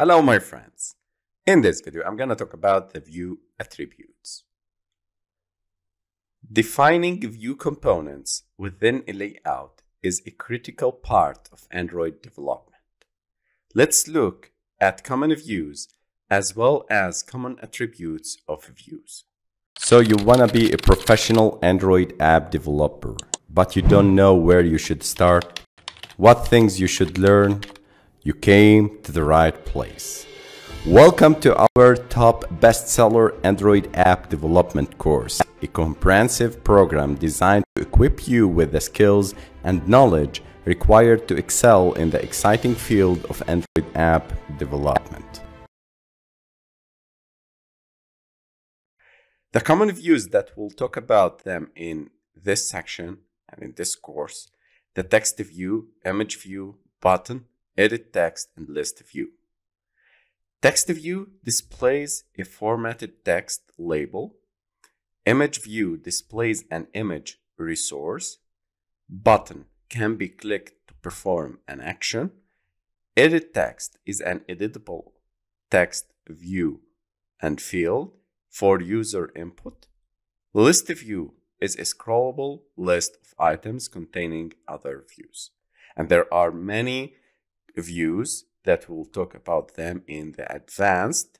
Hello, my friends. In this video, I'm going to talk about the view attributes. Defining view components within a layout is a critical part of Android development. Let's look at common views as well as common attributes of views. So you want to be a professional Android app developer, but you don't know where you should start, what things you should learn. You came to the right place. Welcome to our top bestseller Android app development course, a comprehensive program designed to equip you with the skills and knowledge required to excel in the exciting field of Android app development. The common views that we'll talk about them in this section and in this course, the text view, image view, button, edit text, and list view. Text view displays a formatted text label. Image view displays an image resource. Button can be clicked to perform an action. Edit text is an editable text view and field for user input. List view is a scrollable list of items containing other views. And there are many views that we'll talk about them in the advanced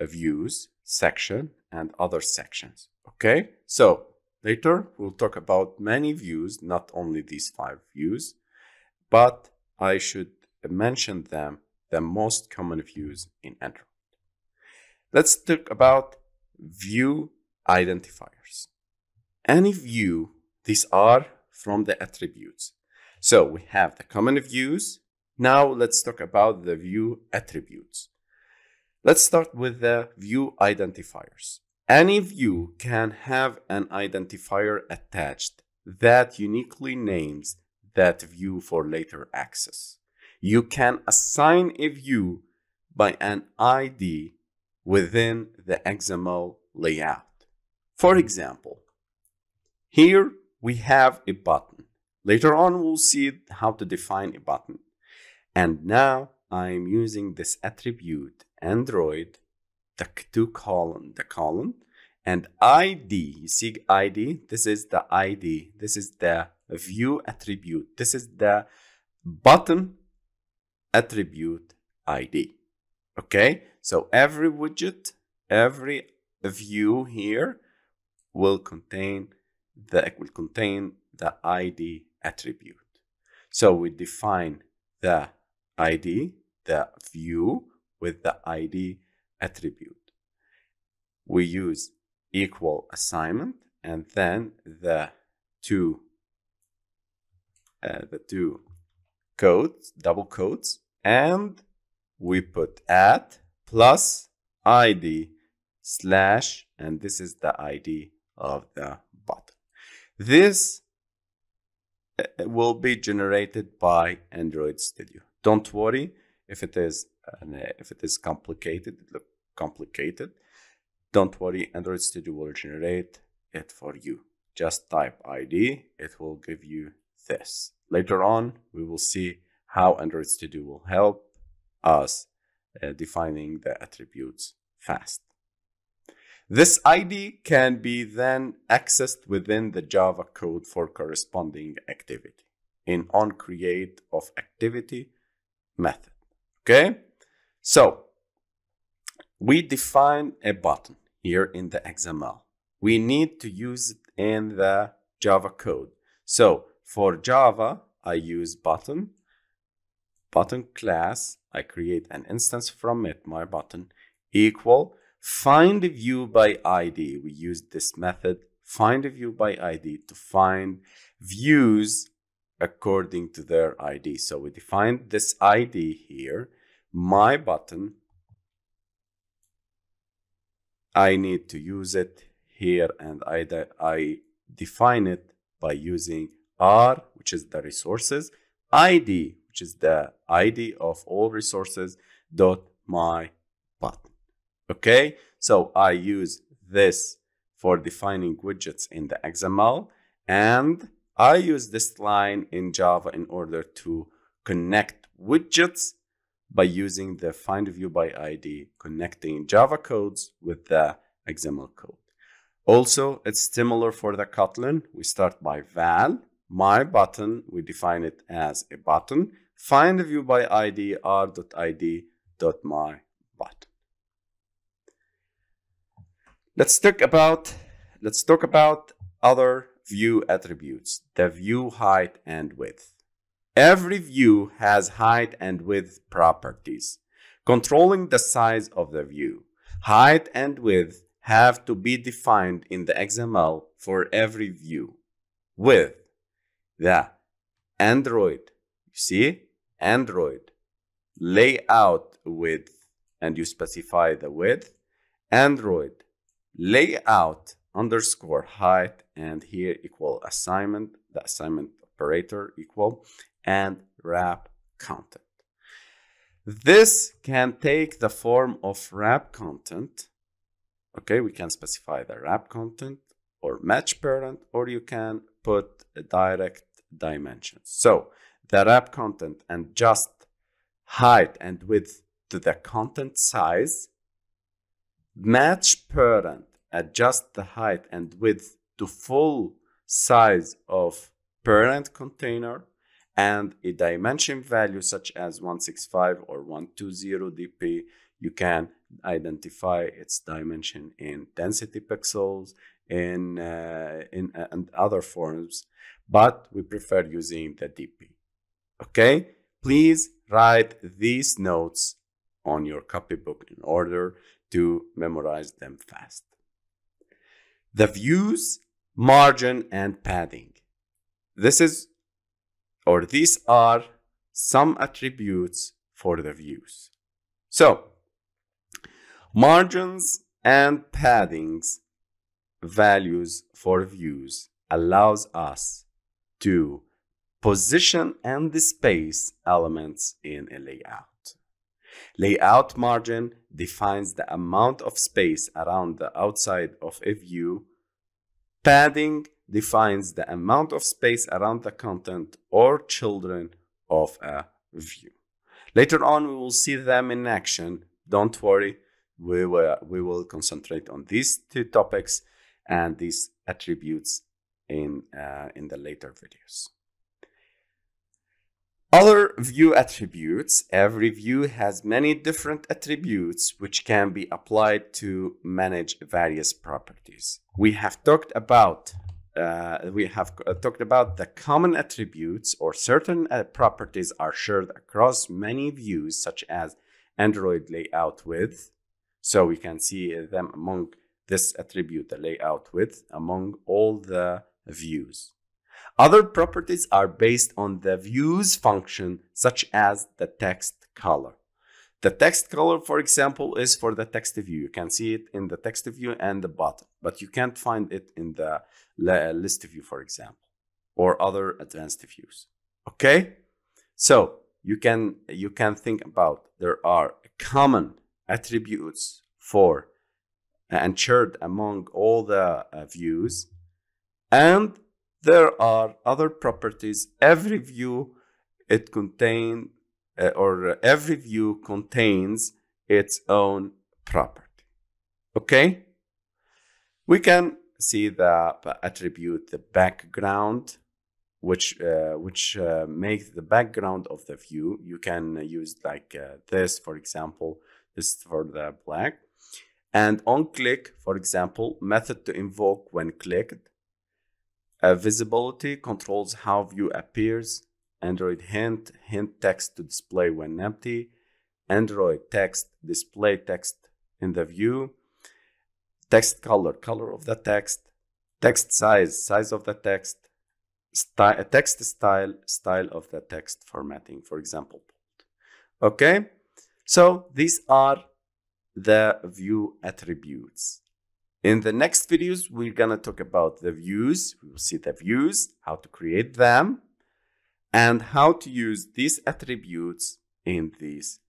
views section and other sections. Okay, so later we'll talk about many views, not only these 5 views, but I should mention them, the most common views in Android. Let's talk about view identifiers. Any view, these are from the attributes. So we have the common views. Now let's talk about the view attributes. Let's start with the view identifiers. Any view can have an identifier attached that uniquely names that view for later access. You can assign a view by an ID within the XML layout. For example, here we have a button. Later on, we'll see how to define a button. And now I'm using this attribute Android, the column, and ID. You see ID? This is the ID. This is the view attribute. This is the button attribute ID. Okay? So every widget, every view here will contain the ID attribute. So we define the ID, the view with the ID attribute. We use equal assignment and then the two quotes, double quotes, and we put at plus ID / and this is the ID of the button. This will be generated by Android Studio. Don't worry if it is complicated, it looks complicated. Don't worry, Android Studio will generate it for you. Just type ID, it will give you this. Later on, we will see how Android Studio will help us defining the attributes fast. This ID can be then accessed within the Java code for corresponding activity in onCreate of activity method. Okay, so we define a button here in the XML. We need to use it in the Java code. So for Java, I use button class. I create an instance from it, my button equal. Find a view by ID. We use this method, find a view by ID, to find views according to their ID. So we define this ID here, my button. I need to use it here, and I define it by using R, which is the resources, ID, which is the ID of all resources, .myButton. Okay, so I use this for defining widgets in the XML, and I use this line in Java in order to connect widgets by using the find view by ID, connecting Java codes with the XML code. Also, it's similar for the Kotlin. We start by val, my button, we define it as a button, find view by ID, r.id.my button. Let's talk about other view attributes, the view height and width. Every view has height and width properties, controlling the size of the view. Height and width have to be defined in the XML for every view. Width, the Android, you see, Android layout width, and you specify the width, Android layout underscore height, and here equal assignment, the assignment operator equal, and wrap content. This can take the form of wrap content. Okay, we can specify the wrap content or match parent, or you can put a direct dimension. So the wrap content and just height and width to the content size. Match parent, adjust the height and width to full size of parent container, and a dimension value such as 165 or 120 dp. You can identify its dimension in density pixels, and other forms, but we prefer using the dp. Okay, please write these notes on your copybook in order to memorize them fast. The views, margin, and padding. These are some attributes for the views. So, margins and paddings values for views allows us to position and displace elements in a layout. Layout margin defines the amount of space around the outside of a view. Padding defines the amount of space around the content or children of a view. Later on, we will see them in action. Don't worry, we will concentrate on these two topics and these attributes in the later videos. Other view attributes. Every view has many different attributes which can be applied to manage various properties. We have talked about the common attributes, or certain properties are shared across many views, such as Android layout width. So we can see them among this attribute, the layout width, among all the views. Other properties are based on the views function, such as the text color. The text color, for example, is for the text view. You can see it in the text view and the button, but you can't find it in the list view, for example, or other advanced views. Okay, so you can think about, there are common attributes for and shared among all the views, and there are other properties. Every view contains its own property. Okay, we can see the attribute, the background, which makes the background of the view. You can use like this, for example, this for the black, and on click, for example, method to invoke when clicked. Visibility controls how view appears. Android hint text to display when empty. Android text, display text in the view. Text color, color of the text. Text size, size of the text. Text style, style of the text formatting, for example. Okay, so these are the view attributes. In the next videos, we're gonna talk about the views. We will see the views, how to create them, and how to use these attributes in these